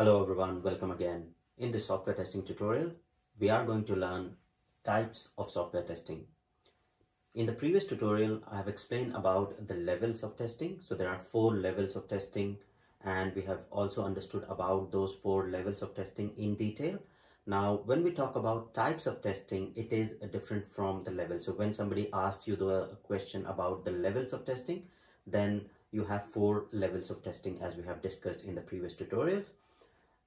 Hello everyone, welcome again. In this software testing tutorial, we are going to learn types of software testing. In the previous tutorial, I have explained about the levels of testing. So there are 4 levels of testing, and we have also understood about those 4 levels of testing in detail. Now, when we talk about types of testing, it is different from the level. So when somebody asks you the question about the levels of testing, then you have 4 levels of testing as we have discussed in the previous tutorials.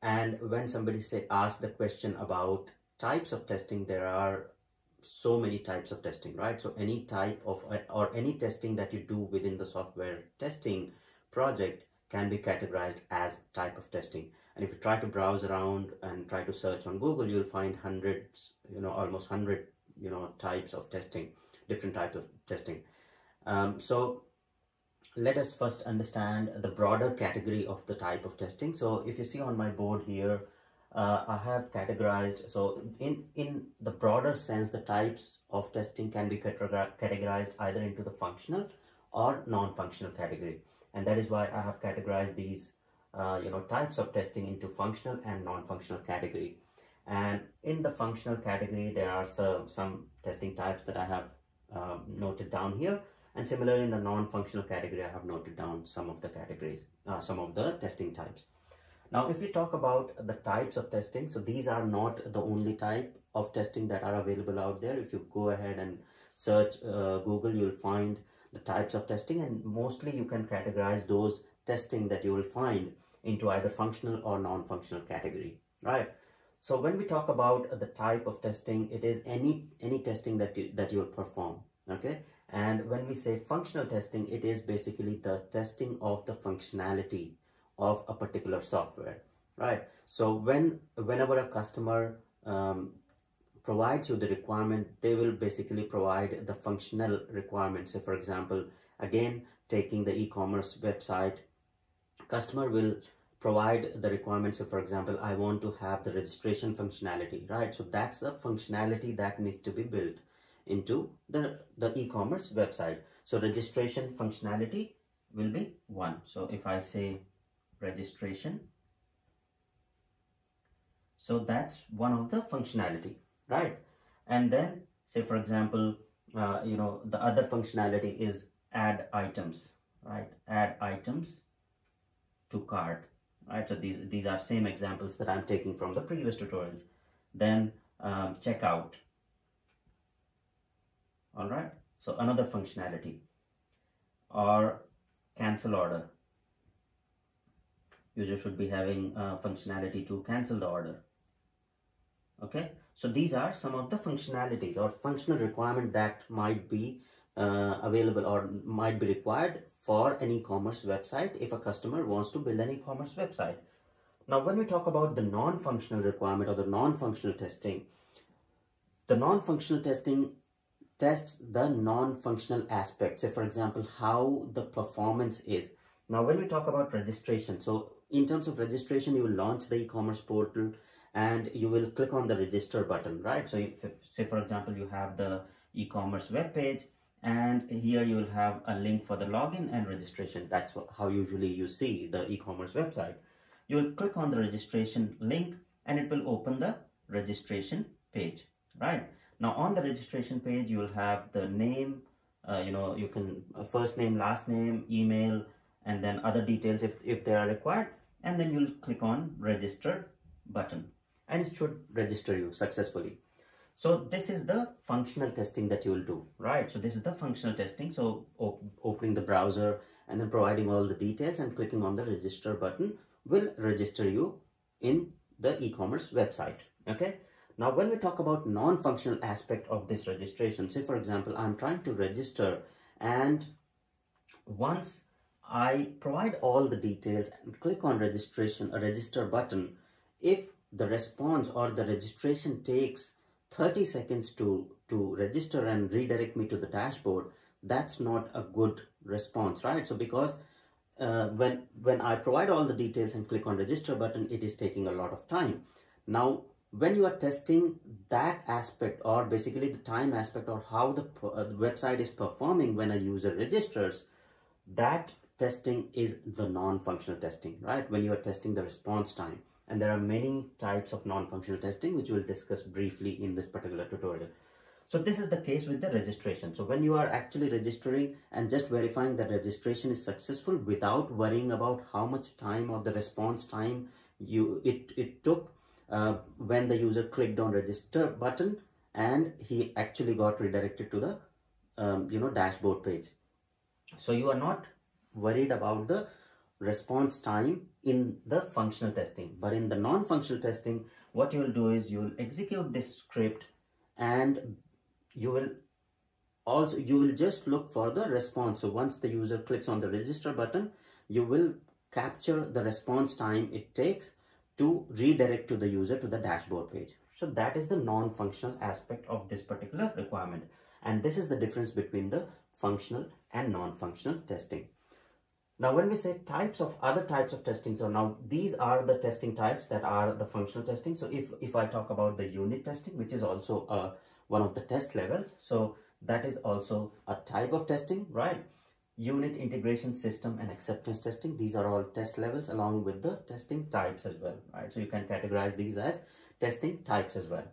And when somebody asks the question about types of testing, there are so many types of testing, right? So any type of or any testing that you do within the software testing project can be categorized as type of testing. And if you try to browse around and try to search on Google, you'll find hundreds, almost 100, types of testing, different types of testing. So let us first understand the broader category of the type of testing. So if you see on my board here, I have categorized, so in the broader sense, the types of testing can be categorized either into the functional or non-functional category. And that is why I have categorized these, types of testing into functional and non-functional category. And in the functional category, there are some testing types that I have noted down here. And similarly, in the non-functional category, I have noted down some of the categories, some of the testing types. Now, if we talk about the types of testing, so these are not the only type of testing that are available out there. If you go ahead and search Google, you'll find the types of testing, and mostly you can categorize those testing that you will find into either functional or non-functional category, right? So when we talk about the type of testing, it is any testing that you will perform, okay? And when we say functional testing, it is basically the testing of the functionality of a particular software, right? So whenever a customer provides you the requirement, they will basically provide the functional requirements. So for example, again, taking the e-commerce website, customer will provide the requirements. So for example, I want to have the registration functionality, right? So that's a functionality that needs to be built into the e-commerce website. So registration functionality will be 1. So if I say registration, so that's one of the functionality, right? And then say, for example, the other functionality is add items, right? Add items to cart, right? So these are same examples that I'm taking from the previous tutorials. Then checkout. All right, so another functionality, or cancel order. User should be having functionality to cancel the order. Okay, so these are some of the functionalities or functional requirement that might be available or might be required for an e-commerce website if a customer wants to build an e-commerce website. Now, when we talk about the non-functional requirement or the non-functional testing, the non-functional testing tests the non-functional aspects. So for example, how the performance is. Now, when we talk about registration, so in terms of registration, you will launch the e-commerce portal and you will click on the register button, right? So if, say for example, you have the e-commerce web page, and here you will have a link for the login and registration. That's how usually you see the e-commerce website. You will click on the registration link and it will open the registration page, right? Now, on the registration page, you will have the name, you can first name, last name, email, and then other details if they are required. And then you'll click on registered button and it should register you successfully. So this is the functional testing that you will do, right? So this is the functional testing. So opening the browser and then providing all the details and clicking on the register button will register you in the e-commerce website, okay? Now, when we talk about non-functional aspect of this registration, say for example, I'm trying to register, and once I provide all the details and click on registration, a register button, if the response or the registration takes 30 seconds to register and redirect me to the dashboard, that's not a good response, right? So because when I provide all the details and click on register button, it is taking a lot of time. Now, when you are testing that aspect, or basically the time aspect, or how the website is performing when a user registers, that testing is the non-functional testing, right? When you are testing the response time. And there are many types of non-functional testing, which we'll discuss briefly in this particular tutorial. So this is the case with the registration. So when you are actually registering and just verifying that registration is successful without worrying about how much time or the response time it took when the user clicked on register button and he actually got redirected to the dashboard page. So you are not worried about the response time in the functional testing, but in the non-functional testing, what you will do is you will execute this script and you will just look for the response. So once the user clicks on the register button, you will capture the response time it takes to redirect to the user to the dashboard page. So that is the non-functional aspect of this particular requirement. And this is the difference between the functional and non-functional testing. Now, when we say types of other types of testing, so now these are the testing types that are the functional testing. So if I talk about the unit testing, which is also one of the test levels, so that is also a type of testing, right? Unit integration, system and acceptance testing. These are all test levels along with the testing types as well, right? So you can categorize these as testing types as well.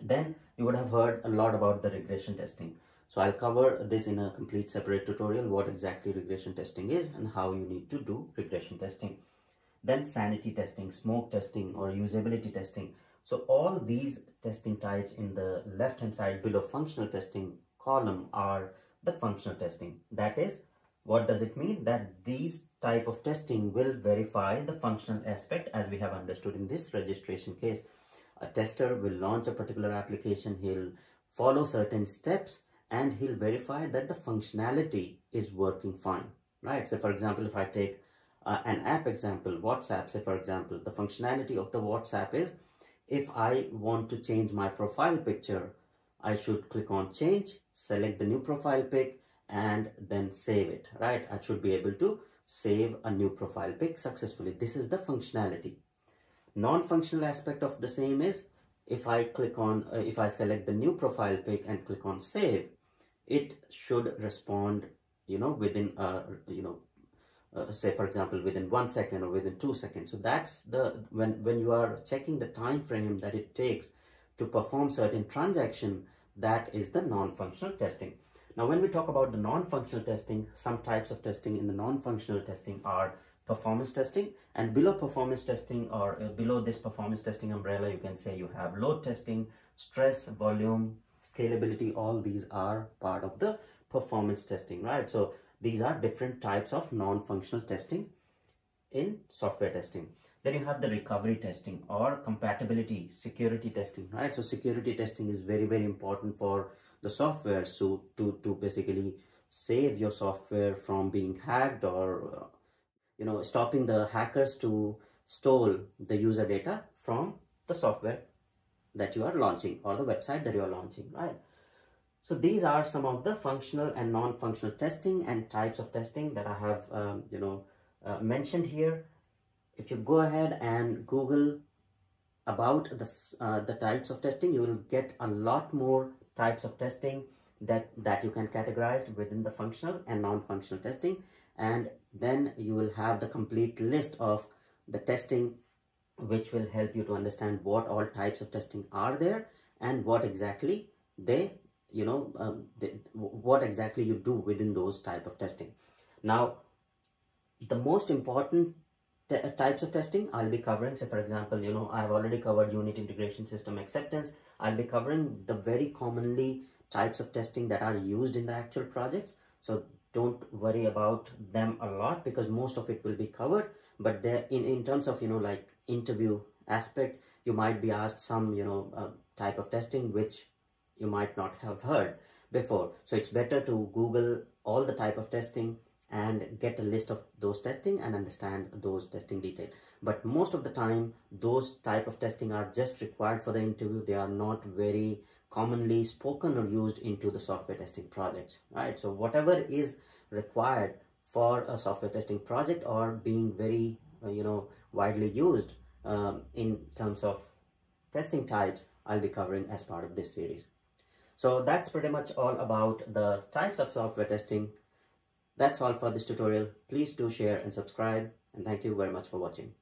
Then you would have heard a lot about the regression testing. So I'll cover this in a complete separate tutorial, what exactly regression testing is and how you need to do regression testing. Then sanity testing, smoke testing or usability testing. So all these testing types in the left hand side below functional testing column are the functional testing. That is, what does it mean? That these type of testing will verify the functional aspect as we have understood in this registration case. A tester will launch a particular application, he'll follow certain steps and he'll verify that the functionality is working fine, right? So for example, if I take an app example, WhatsApp, say for example, the functionality of the WhatsApp is if I want to change my profile picture, I should click on change, select the new profile pic and then save it, right? I should be able to save a new profile pic successfully. This is the functionality. Non-functional aspect of the same is if I click on, if I select the new profile pic and click on save, it should respond, within, say for example, within 1 second or within 2 seconds. So that's the, when you are checking the time frame that it takes to perform certain transaction, that is the non-functional testing. Now, when we talk about the non-functional testing, some types of testing in the non-functional testing are performance testing, and below performance testing or below this performance testing umbrella, you can say you have load testing, stress, volume, scalability. All these are part of the performance testing, right? So these are different types of non-functional testing in software testing. Then you have the recovery testing or compatibility, security testing, right? So security testing is very, very important for the software. So to basically save your software from being hacked or, stopping the hackers to steal the user data from the software that you are launching or the website that you are launching, right? So these are some of the functional and non-functional testing and types of testing that I have, mentioned here. If you go ahead and Google about the types of testing, you will get a lot more types of testing that you can categorize within the functional and non-functional testing. And then you will have the complete list of the testing, which will help you to understand what all types of testing are there and what exactly what exactly you do within those type of testing. Now, the most important types of testing I'll be covering. So for example, I've already covered unit integration, system acceptance. I'll be covering the very commonly types of testing that are used in the actual projects. So don't worry about them a lot because most of it will be covered, but in terms of, interview aspect, you might be asked some, type of testing which you might not have heard before. So it's better to Google all the type of testing and get a list of those testing and understand those testing detail. But most of the time, those type of testing are just required for the interview. They are not very commonly spoken or used into the software testing projects, right? So whatever is required for a software testing project or being very, widely used in terms of testing types, I'll be covering as part of this series. So that's pretty much all about the types of software testing, That's all for this tutorial. Please do share and subscribe, and thank you very much for watching.